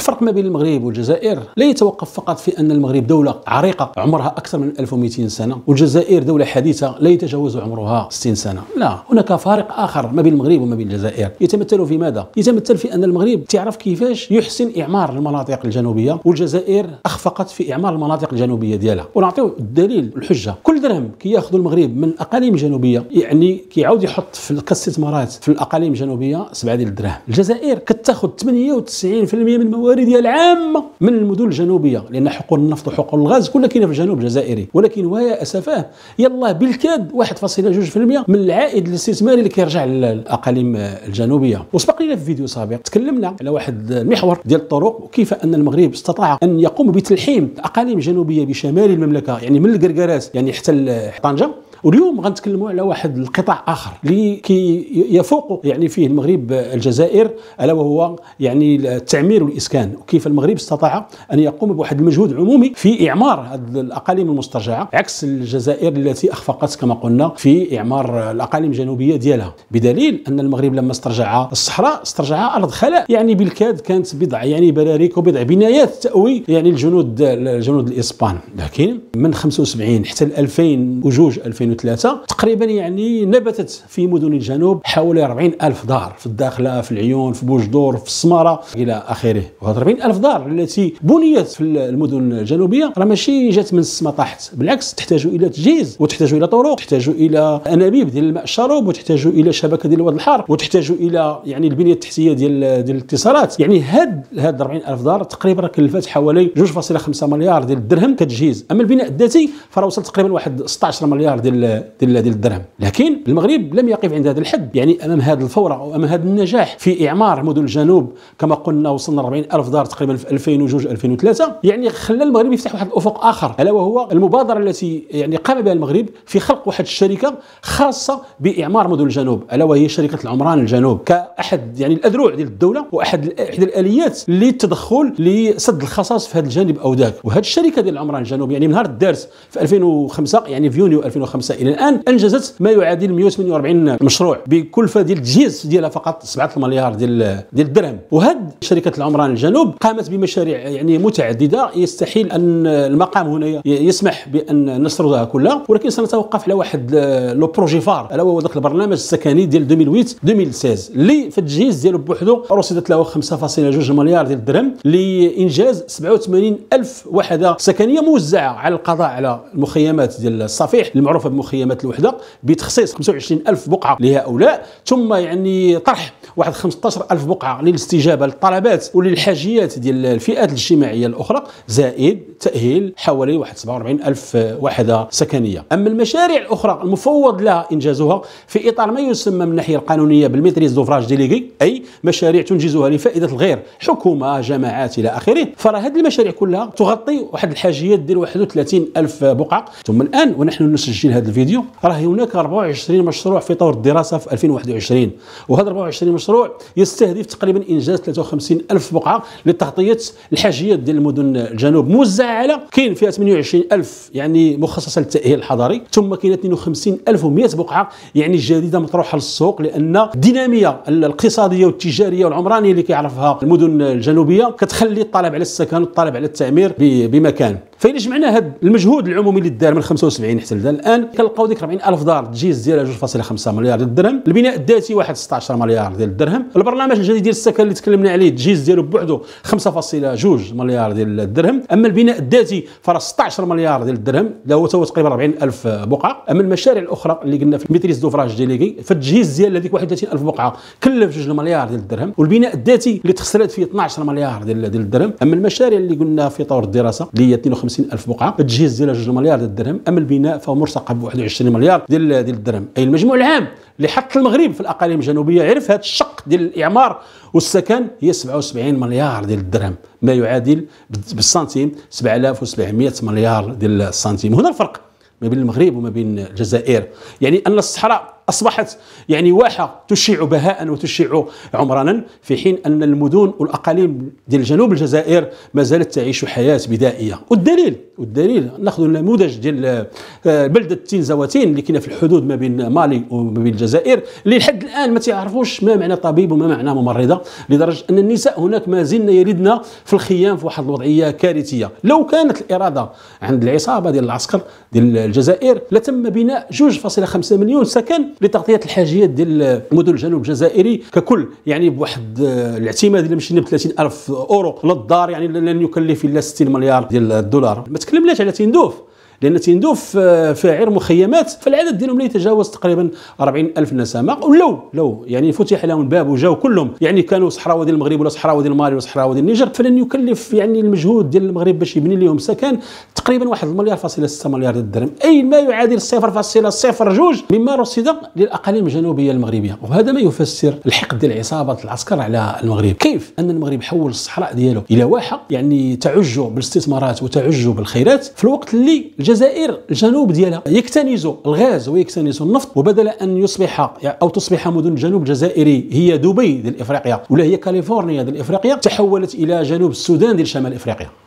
الفرق ما بين المغرب والجزائر لا يتوقف فقط في أن المغرب دولة عريقة عمرها أكثر من 1200 سنة والجزائر دولة حديثة لا يتجاوز عمرها 60 سنة، لا، هناك فارق آخر ما بين المغرب وما بين الجزائر، يتمثل في ماذا؟ يتمثل في أن المغرب تعرف كيفاش يحسن إعمار المناطق الجنوبية، والجزائر أخفقت في إعمار المناطق الجنوبية ديالها، ونعطيو الدليل والحجة، كل درهم كياخذ المغرب من الأقاليم الجنوبية يعني كيعاود يحط في كاستثمارات في الأقاليم الجنوبية 7 ديال الدراهم، الجزائر كتاخذ 98% من الموارد العامة من المدن الجنوبية، لأن حقول النفط وحقول الغاز كلها كاينة في الجنوب الجزائري، ولكن ويا أسفاه يلاه بالكاد 1.2% من العائد الاستثماري اللي كيرجع للأقاليم الجنوبية. وسبق لنا في فيديو سابق تكلمنا على واحد المحور ديال الطرق وكيف أن المغرب استطاع أن يقوم بتلحيم الأقاليم الجنوبية بشمال المملكة، يعني من الكركراس يعني حتى طنجة. واليوم غنتكلموا على واحد القطاع اخر اللي يفوق يعني فيه المغرب الجزائر، الا وهو يعني التعمير والاسكان، وكيف المغرب استطاع ان يقوم بواحد المجهود عمومي في اعمار هذه الاقاليم المسترجعه، عكس الجزائر التي اخفقت كما قلنا في اعمار الاقاليم الجنوبيه ديالها، بدليل ان المغرب لما استرجع الصحراء استرجعها ارض خلاء، يعني بالكاد كانت بضع يعني براريك وبضع بنايات تاوي يعني الجنود الاسبان، لكن من 75 حتى 2002 2003 تقريبا يعني نبتت في مدن الجنوب حوالي 40,000 دار في الداخله، في العيون، في بوجدور، في السماره الى اخره. وهاد 40,000 دار التي بنيت في المدن الجنوبيه راه ماشي جات من السما تحت، بالعكس تحتاج الى تجهيز، وتحتاج الى طرق، تحتاج الى انابيب ديال الماء الشرب، وتحتاج الى شبكه ديال الواد الحار، وتحتاج الى يعني البنيه التحتيه ديال الاتصالات. يعني هاد 40,000 دار تقريبا كلفت حوالي 2.5 مليار ديال الدرهم كتجهيز، اما البناء الذاتي فراه وصل تقريبا واحد 16 مليار ديال الدرهم. لكن المغرب لم يقف عند هذا الحد، يعني امام هذه الفوره وامام هذا النجاح في اعمار مدن الجنوب كما قلنا وصلنا 40,000 دار تقريبا في 2002 2003، يعني خلى المغرب يفتح واحد الافق اخر، الا وهو المبادره التي يعني قام بها المغرب في خلق واحد الشركه خاصه باعمار مدن الجنوب، الا وهي شركه العمران الجنوب، كاحد يعني الاذرع ديال الدوله واحد الاليات للتدخل لسد الخصاص في هذا الجانب او ذاك. وهذه الشركه ديال العمران الجنوب يعني من نهار دارت في 2005، يعني في يونيو 2005 الى الان انجزت ما يعادل 148 مشروع بكلفه ديال التجهيز ديالها فقط 7 مليار ديال الدرهم. وهاد شركه العمران الجنوب قامت بمشاريع يعني متعدده، يستحيل ان المقام هنا يسمح بان نسردها كلها، ولكن سنتوقف على واحد لو بروجي فار، الا هو ذاك البرنامج السكني ديال 2008 2016 اللي في التجهيز ديالو بوحدو رصدت له 5.2 مليار ديال الدرهم لانجاز 87,000 وحده سكنيه موزعه على القضاء على المخيمات ديال الصفيح المعروفه بمخيمات الوحده، بتخصيص 25,000 بقعه لهؤلاء، ثم يعني طرح واحد 15,000 بقعه للاستجابه للطلبات وللحاجيات ديال الفئات الاجتماعيه الاخرى، زائد تاهيل حوالي واحد 47,000 وحده سكنيه. اما المشاريع الاخرى المفوض لها انجازها في اطار ما يسمى من الناحيه القانونيه بالميتريز دوفلاج ديليغي، اي مشاريع تنجزها لفائده الغير، حكومه، جماعات الى اخره، فراه هذه المشاريع كلها تغطي واحد الحاجيات ديال 31,000 بقعه. ثم الان ونحن نسجل هذا الفيديو راه هناك 24 مشروع في طور الدراسه في 2021، وهذا 24 مشروع يستهدف تقريبا انجاز 53,000 بقعه لتغطيه الحاجيات ديال المدن الجنوب، موزعه على كاين فيها 28,000 يعني مخصصه للتاهيل الحضري، ثم كاين 52,100 بقعه يعني جديده مطروحه للسوق، لان الديناميه الاقتصاديه والتجاريه والعمرانيه اللي كيعرفها المدن الجنوبيه كتخلي الطلب على السكن والطلب على التعمير بمكان. فإلا جمعنا هذا المجهود العمومي اللي دار من 75 حتى الان كنلقاو ديك 40,000 دار التجهيز ديالها 2.5 مليار ديال الدرهم، البناء الذاتي واحد 16 مليار ديال الدرهم، البرنامج الجديد ديال السكن اللي تكلمنا عليه التجهيز ديالو بوحدو 5.2 مليار ديال الدرهم، اما البناء الذاتي فراه 16 مليار ديال الدرهم، لا هو تقريبا 40,000 بقعه. اما المشاريع الاخرى اللي قلنا في ميتريز دوفراج ديليغي فالتجهيز ديال هذيك 31,000 بقعه كلف 2 مليار ديال الدرهم، والبناء الذاتي اللي تخسرات فيه 12 مليار ديال الدرهم، اما المشاريع اللي قلنا في طور الدراسه اللي هي 50,000 بقعه التجهيز ديالها 2 مليار ديال الدرهم، اما البناء فهو مرتقب ب 21 مليار ديال الدرهم. اي المجموع العام اللي حط المغرب في الاقاليم الجنوبيه عرف هذا الشق ديال الاعمار والسكن هي 77 مليار ديال الدرهم، ما يعادل بالسنتيم 7700 مليار ديال السنتيم. هنا الفرق ما بين المغرب وما بين الجزائر، يعني ان الصحراء أصبحت يعني واحة تشيع بهاء وتشيع عمرانا، في حين أن المدن والأقاليم ديال جنوب الجزائر ما زالت تعيش حياة بدائية. والدليل ناخذ النموذج ديال بلدة تينزواتين اللي كاينه في الحدود ما بين مالي وما بين الجزائر، اللي لحد الآن ما تعرفوش ما معنى طبيب وما معنى ممرضة، لدرجة أن النساء هناك ما زلنا يلدنا في الخيام في واحد الوضعية كارثية. لو كانت الإرادة عند العصابة ديال العسكر ديال الجزائر لتم بناء 2.5 مليون سكن لتغطية الحاجيات ديال مدن الجنوب الجزائري ككل، يعني بواحد الاعتماد اللي مشينا ب 30,000 أورو للدار، يعني لن يكلف إلا 60 مليار ديال الدولار. ما تكلمناش على تندوف، لأن تندوف فاعر مخيمات فالعدد ديالهم لا يتجاوز تقريبا 40,000 نسمة، ولو يعني فتح لهم باب وجاو كلهم، يعني كانوا صحراوي ديال المغرب ولا صحراوي ديال مالي ولا صحراوي ديال النيجر، فلن يكلف يعني المجهود ديال المغرب باش يبني لهم سكن تقريبا 1.6 مليار ديال الدرهم، اي ما يعادل 0.02 مما رصد للاقاليم الجنوبيه المغربيه. وهذا ما يفسر الحقد ديال عصابه العسكر على المغرب، كيف ان المغرب حول الصحراء ديالو الى واحه يعني تعج بالاستثمارات وتعج بالخيرات، في الوقت اللي الجزائر الجنوب ديالها يكتنز الغاز ويكتنز النفط، وبدل ان يصبح او تصبح مدن الجنوب الجزائري هي دبي ديال افريقيا ولا هي كاليفورنيا ديال افريقيا، تحولت الى جنوب السودان ديال شمال افريقيا.